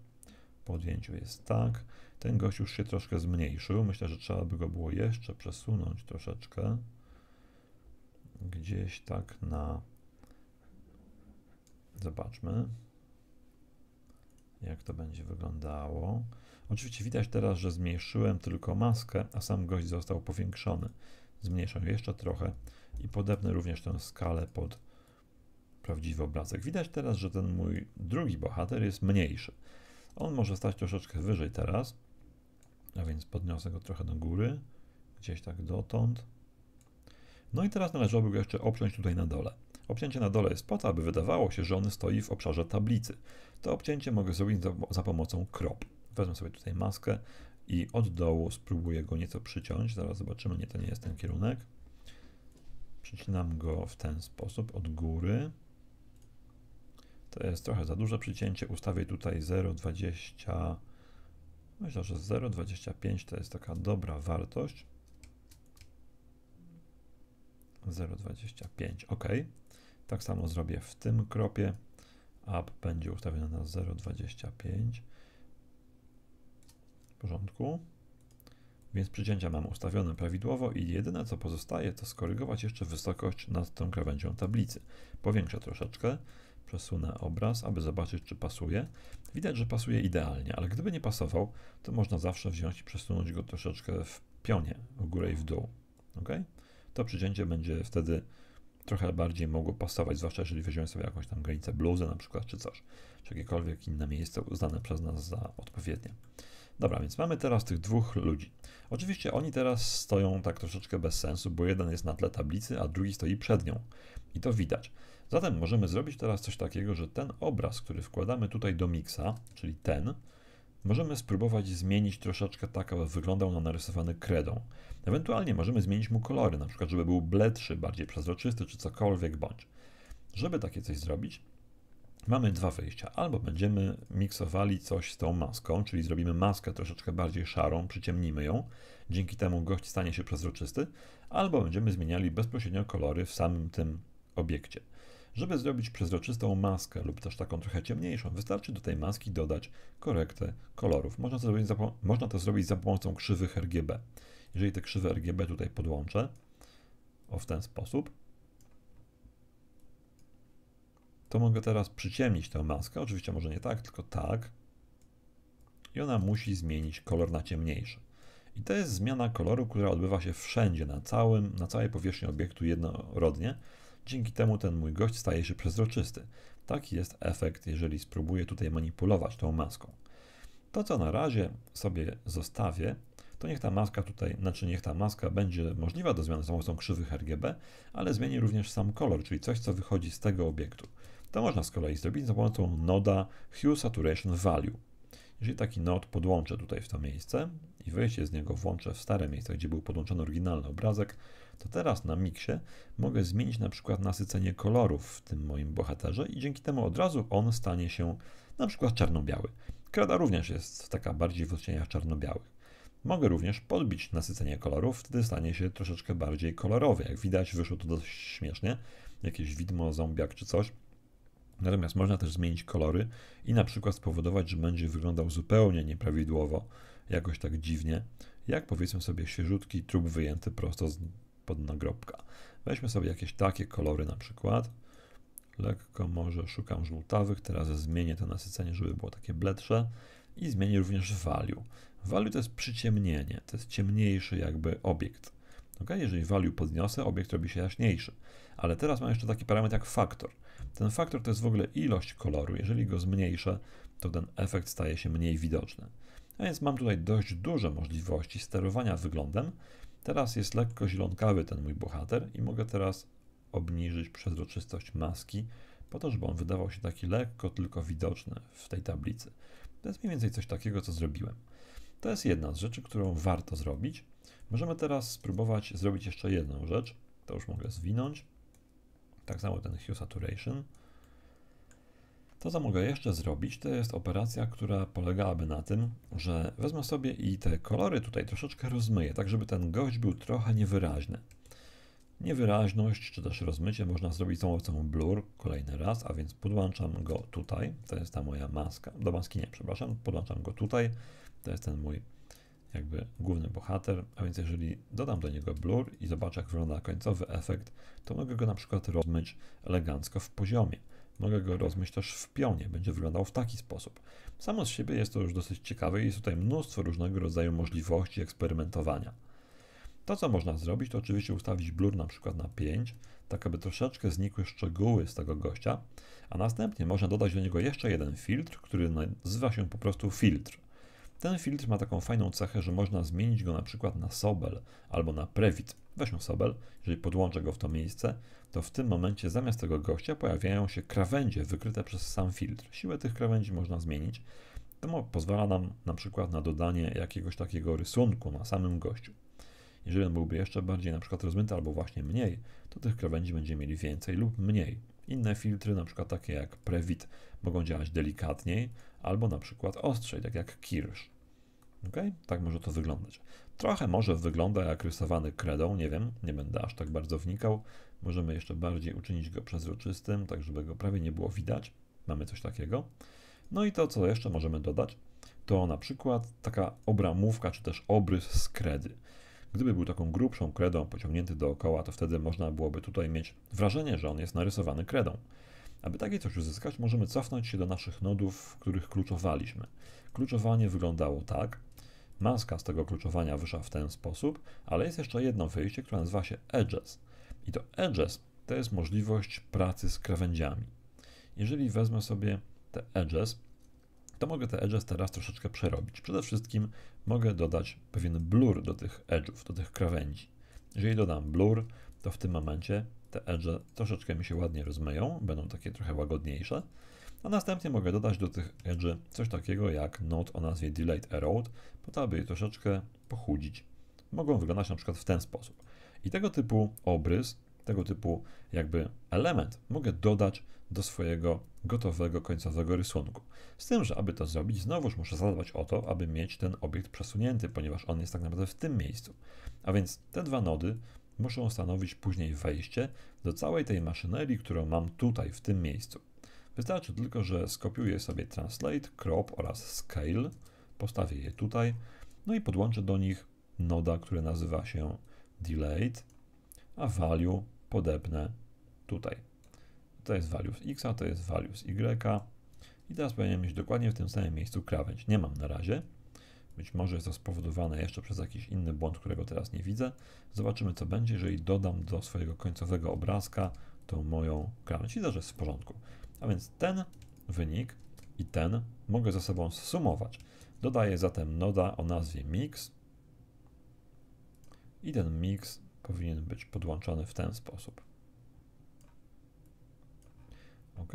Po odjęciu jest tak. Ten gość już się troszkę zmniejszył. Myślę, że trzeba by go było jeszcze przesunąć troszeczkę. Gdzieś tak na... Zobaczmy, jak to będzie wyglądało. Oczywiście widać teraz, że zmniejszyłem tylko maskę, a sam gość został powiększony. Zmniejszę jeszcze trochę i podepnę również tę skalę pod prawdziwy obrazek. Widać teraz, że ten mój drugi bohater jest mniejszy. On może stać troszeczkę wyżej teraz, a więc podniosę go trochę do góry, gdzieś tak dotąd. No i teraz należałoby go jeszcze obciąć tutaj na dole. Obcięcie na dole jest po to, aby wydawało się, że on stoi w obszarze tablicy. To obcięcie mogę zrobić za, za pomocą crop. Wezmę sobie tutaj maskę i od dołu spróbuję go nieco przyciąć. Zaraz zobaczymy, nie, to nie jest ten kierunek. Przycinam go w ten sposób, od góry. To jest trochę za duże przycięcie. Ustawię tutaj zero przecinek dwadzieścia. Myślę, że zero przecinek dwadzieścia pięć to jest taka dobra wartość. zero przecinek dwadzieścia pięć, ok. Tak samo zrobię w tym kropie. Up będzie ustawiony na zero przecinek dwadzieścia pięć. W porządku. Więc przycięcia mam ustawione prawidłowo i jedyne co pozostaje, to skorygować jeszcze wysokość nad tą krawędzią tablicy. Powiększę troszeczkę, przesunę obraz, aby zobaczyć, czy pasuje. Widać, że pasuje idealnie, ale gdyby nie pasował, to można zawsze wziąć i przesunąć go troszeczkę w pionie, w górę i w dół. Ok? To przycięcie będzie wtedy trochę bardziej mogło pasować, zwłaszcza jeżeli weźmiemy sobie jakąś tam granicę bluzy na przykład, czy coś, czy jakiekolwiek inne miejsce uznane przez nas za odpowiednie. Dobra, więc mamy teraz tych dwóch ludzi. Oczywiście oni teraz stoją tak troszeczkę bez sensu, bo jeden jest na tle tablicy, a drugi stoi przed nią i to widać. Zatem możemy zrobić teraz coś takiego, że ten obraz, który wkładamy tutaj do miksa, czyli ten, możemy spróbować zmienić troszeczkę tak, aby wyglądał na narysowany kredą. Ewentualnie możemy zmienić mu kolory, na przykład żeby był bledszy, bardziej przezroczysty, czy cokolwiek bądź. Żeby takie coś zrobić, mamy dwa wyjścia. Albo będziemy miksowali coś z tą maską, czyli zrobimy maskę troszeczkę bardziej szarą, przyciemnimy ją, dzięki temu gość stanie się przezroczysty, albo będziemy zmieniali bezpośrednio kolory w samym tym obiekcie. Żeby zrobić przezroczystą maskę lub też taką trochę ciemniejszą, wystarczy do tej maski dodać korektę kolorów. Można to zrobić za, można to zrobić za pomocą krzywych R G B. Jeżeli te krzywe R G B tutaj podłączę, o w ten sposób, to mogę teraz przyciemnić tę maskę, oczywiście może nie tak, tylko tak. I ona musi zmienić kolor na ciemniejszy. I to jest zmiana koloru, która odbywa się wszędzie, na, całym, na całej powierzchni obiektu jednorodnie. Dzięki temu ten mój gość staje się przezroczysty. Taki jest efekt, jeżeli spróbuję tutaj manipulować tą maską. To, co na razie sobie zostawię, to niech ta maska tutaj, znaczy niech ta maska będzie możliwa do zmiany za pomocą krzywych R G B, ale zmieni również sam kolor, czyli coś, co wychodzi z tego obiektu. To można z kolei zrobić za pomocą noda Hue Saturation Value. Jeżeli taki node podłączę tutaj w to miejsce i wyjście z niego włączę w stare miejsce, gdzie był podłączony oryginalny obrazek, to teraz na miksie mogę zmienić na przykład nasycenie kolorów w tym moim bohaterze i dzięki temu od razu on stanie się na przykład czarno-biały. Kreda również jest taka bardziej w odcieniach czarno-białych. Mogę również podbić nasycenie kolorów, wtedy stanie się troszeczkę bardziej kolorowy. Jak widać, wyszło to dość śmiesznie, jakieś widmo, zombiak czy coś. Natomiast można też zmienić kolory i na przykład spowodować, że będzie wyglądał zupełnie nieprawidłowo, jakoś tak dziwnie, jak powiedzmy sobie świeżutki trup wyjęty prosto z pod nagrobka. Weźmy sobie jakieś takie kolory na przykład. Lekko może szukam żółtawych, teraz zmienię to nasycenie, żeby było takie bledsze i zmienię również value. Value to jest przyciemnienie, to jest ciemniejszy jakby obiekt. Ok? Jeżeli value podniosę, obiekt robi się jaśniejszy. Ale teraz mam jeszcze taki parametr jak faktor. Ten faktor to jest w ogóle ilość koloru. Jeżeli go zmniejszę, to ten efekt staje się mniej widoczny. A więc mam tutaj dość duże możliwości sterowania wyglądem. Teraz jest lekko zielonkawy ten mój bohater i mogę teraz obniżyć przezroczystość maski po to, żeby on wydawał się taki lekko tylko widoczny w tej tablicy. To jest mniej więcej coś takiego, co zrobiłem. To jest jedna z rzeczy, którą warto zrobić. Możemy teraz spróbować zrobić jeszcze jedną rzecz. To już mogę zwinąć. Tak samo ten Hue Saturation. To, co mogę jeszcze zrobić, to jest operacja, która polegałaby na tym, że wezmę sobie i te kolory tutaj troszeczkę rozmyję, tak żeby ten gość był trochę niewyraźny. Niewyraźność, czy też rozmycie można zrobić tą opcją blur kolejny raz, a więc podłączam go tutaj, to jest ta moja maska, do maski nie, przepraszam, podłączam go tutaj, to jest ten mój jakby główny bohater, a więc jeżeli dodam do niego blur i zobaczę, jak wygląda końcowy efekt, to mogę go na przykład rozmyć elegancko w poziomie. Mogę go rozmyć też w pionie, będzie wyglądał w taki sposób. Samo z siebie jest to już dosyć ciekawe i jest tutaj mnóstwo różnego rodzaju możliwości eksperymentowania. To, co można zrobić, to oczywiście ustawić blur na przykład na pięć, tak aby troszeczkę znikły szczegóły z tego gościa, a następnie można dodać do niego jeszcze jeden filtr, który nazywa się po prostu filtr. Ten filtr ma taką fajną cechę, że można zmienić go na przykład na Sobel albo na Previt. Weźmy Sobel, jeżeli podłączę go w to miejsce, to w tym momencie zamiast tego gościa pojawiają się krawędzie wykryte przez sam filtr. Siłę tych krawędzi można zmienić. To pozwala nam na przykład na dodanie jakiegoś takiego rysunku na samym gościu. Jeżeli on byłby jeszcze bardziej na przykład rozmyty albo właśnie mniej, to tych krawędzi będziemy mieli więcej lub mniej. Inne filtry, na przykład takie jak Previt, mogą działać delikatniej albo na przykład ostrzej, tak jak Kirsch. Okay? Tak może to wyglądać. Trochę może wygląda jak rysowany kredą, nie wiem, nie będę aż tak bardzo wnikał. Możemy jeszcze bardziej uczynić go przezroczystym, tak żeby go prawie nie było widać. Mamy coś takiego. No i to, co jeszcze możemy dodać, to na przykład taka obramówka, czy też obrys z kredy. Gdyby był taką grubszą kredą pociągnięty dookoła, to wtedy można byłoby tutaj mieć wrażenie, że on jest narysowany kredą. Aby takie coś uzyskać, możemy cofnąć się do naszych nodów, w których kluczowaliśmy. Kluczowanie wyglądało tak. Maska z tego kluczowania wyszła w ten sposób, ale jest jeszcze jedno wyjście, które nazywa się edges. I to edges to jest możliwość pracy z krawędziami. Jeżeli wezmę sobie te edges, to mogę te edges teraz troszeczkę przerobić. Przede wszystkim mogę dodać pewien blur do tych edge'ów, do tych krawędzi. Jeżeli dodam blur, to w tym momencie te edge troszeczkę mi się ładnie rozmyją, będą takie trochę łagodniejsze, a następnie mogę dodać do tych edge'y coś takiego jak node o nazwie Delete Erode, po to, aby je troszeczkę pochudzić. Mogą wyglądać na przykład w ten sposób. I tego typu obrys, tego typu jakby element mogę dodać do swojego gotowego, końcowego rysunku. Z tym, że aby to zrobić, znowuż muszę zadbać o to, aby mieć ten obiekt przesunięty, ponieważ on jest tak naprawdę w tym miejscu. A więc te dwa nody muszą stanowić później wejście do całej tej maszynerii, którą mam tutaj, w tym miejscu. Wystarczy tylko, że skopiuję sobie Translate, Crop oraz Scale, postawię je tutaj, no i podłączę do nich noda, która nazywa się Delete, a value podepnę tutaj. To jest value z X, to jest value z Y i teraz powinienem mieć dokładnie w tym samym miejscu krawędź. Nie mam na razie. Być może jest to spowodowane jeszcze przez jakiś inny błąd, którego teraz nie widzę. Zobaczymy, co będzie, jeżeli dodam do swojego końcowego obrazka tą moją krawędź. Widzę, że jest w porządku. A więc ten wynik i ten mogę ze sobą zsumować. Dodaję zatem noda o nazwie mix i ten mix powinien być podłączony w ten sposób. OK.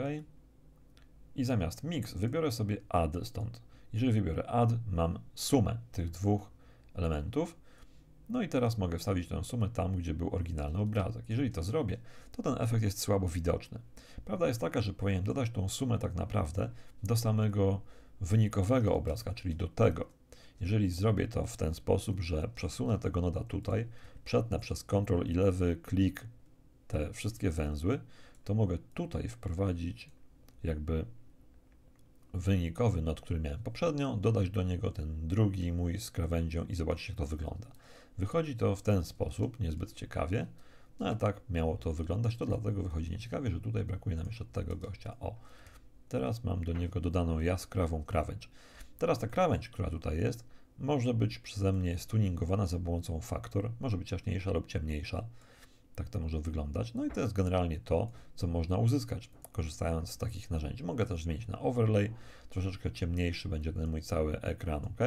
I zamiast mix wybiorę sobie add stąd. Jeżeli wybiorę add, mam sumę tych dwóch elementów. No i teraz mogę wstawić tę sumę tam, gdzie był oryginalny obrazek. Jeżeli to zrobię, to ten efekt jest słabo widoczny. Prawda jest taka, że powinienem dodać tą sumę tak naprawdę do samego wynikowego obrazka, czyli do tego. Jeżeli zrobię to w ten sposób, że przesunę tego noda tutaj, przetnę przez kontrol i lewy klik te wszystkie węzły, to mogę tutaj wprowadzić jakby wynikowy nod, który miałem poprzednio, dodać do niego ten drugi mój z krawędzią i zobaczyć, jak to wygląda. Wychodzi to w ten sposób, niezbyt ciekawie, no a tak miało to wyglądać, to dlatego wychodzi nieciekawie, że tutaj brakuje nam jeszcze tego gościa. O, teraz mam do niego dodaną jaskrawą krawędź. Teraz ta krawędź, która tutaj jest, Może być przeze mnie stuningowana za pomocą faktur, może być jaśniejsza lub ciemniejsza. Tak to może wyglądać. No i to jest generalnie to, co można uzyskać, korzystając z takich narzędzi. Mogę też zmienić na overlay, troszeczkę ciemniejszy będzie ten mój cały ekran, ok?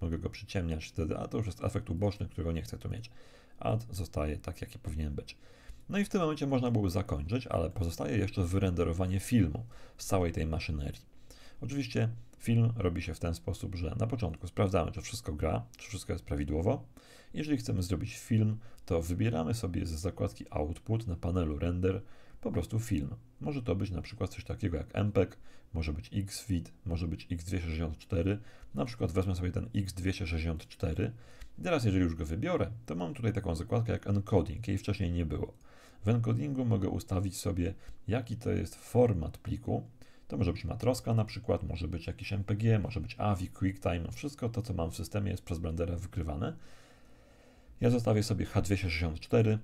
Mogę go przyciemniać wtedy, a to już jest efekt uboczny, którego nie chcę tu mieć. Ad zostaje tak, jaki powinien być. No i w tym momencie można byłoby zakończyć, ale pozostaje jeszcze wyrenderowanie filmu z całej tej maszynerii. Oczywiście film robi się w ten sposób, że na początku sprawdzamy, czy wszystko gra, czy wszystko jest prawidłowo. Jeżeli chcemy zrobić film, to wybieramy sobie z zakładki Output na panelu Render po prostu film. Może to być na przykład coś takiego jak M P E G, może być X V I D, może być X dwieście sześćdziesiąt cztery. Na przykład wezmę sobie ten X dwieście sześćdziesiąt cztery. I teraz jeżeli już go wybiorę, to mam tutaj taką zakładkę jak Encoding, jej wcześniej nie było. W encodingu mogę ustawić sobie, jaki to jest format pliku. To może być matroska na przykład, może być jakiś M P G, może być A V I, QuickTime. Wszystko to, co mam w systemie, jest przez Blendera wykrywane. Ja zostawię sobie H dwieście sześćdziesiąt cztery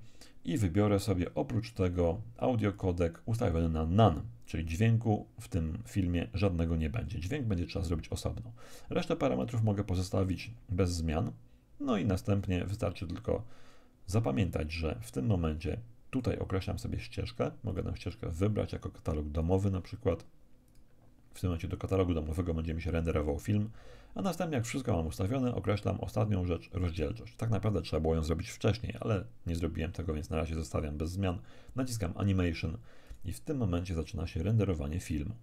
i wybiorę sobie oprócz tego audiokodek ustawiony na None, czyli dźwięku w tym filmie żadnego nie będzie. Dźwięk będzie trzeba zrobić osobno. Resztę parametrów mogę pozostawić bez zmian. No i następnie wystarczy tylko zapamiętać, że w tym momencie tutaj określam sobie ścieżkę. Mogę tę ścieżkę wybrać jako katalog domowy na przykład. W tym momencie do katalogu domowego będzie mi się renderował film, a następnie jak wszystko mam ustawione, określam ostatnią rzecz, rozdzielczość. Tak naprawdę trzeba było ją zrobić wcześniej, ale nie zrobiłem tego, więc na razie zostawiam bez zmian. Naciskam Animation i w tym momencie zaczyna się renderowanie filmu.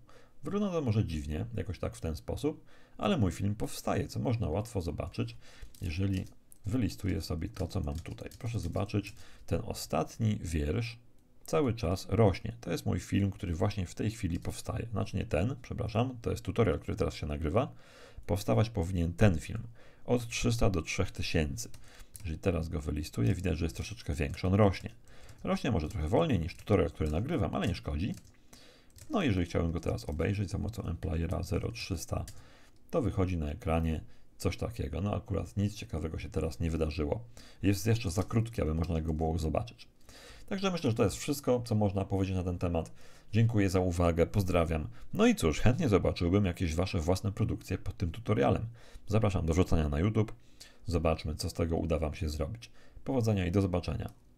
Wygląda to może dziwnie, jakoś tak w ten sposób, ale mój film powstaje, co można łatwo zobaczyć, jeżeli wylistuję sobie to, co mam tutaj. Proszę zobaczyć, ten ostatni wiersz cały czas rośnie. To jest mój film, który właśnie w tej chwili powstaje. Znaczy nie ten, przepraszam, to jest tutorial, który teraz się nagrywa. Powstawać powinien ten film. Od trzystu do trzech tysięcy. Jeżeli teraz go wylistuję, widać, że jest troszeczkę większy. On rośnie. Rośnie może trochę wolniej niż tutorial, który nagrywam, ale nie szkodzi. No jeżeli chciałbym go teraz obejrzeć za pomocą Ampliera zero trzysta, to wychodzi na ekranie coś takiego. No akurat nic ciekawego się teraz nie wydarzyło. Jest jeszcze za krótki, aby można go było zobaczyć. Także myślę, że to jest wszystko, co można powiedzieć na ten temat. Dziękuję za uwagę, pozdrawiam. No i cóż, chętnie zobaczyłbym jakieś Wasze własne produkcje pod tym tutorialem. Zapraszam do wrzucania na YouTube. Zobaczmy, co z tego uda Wam się zrobić. Powodzenia i do zobaczenia.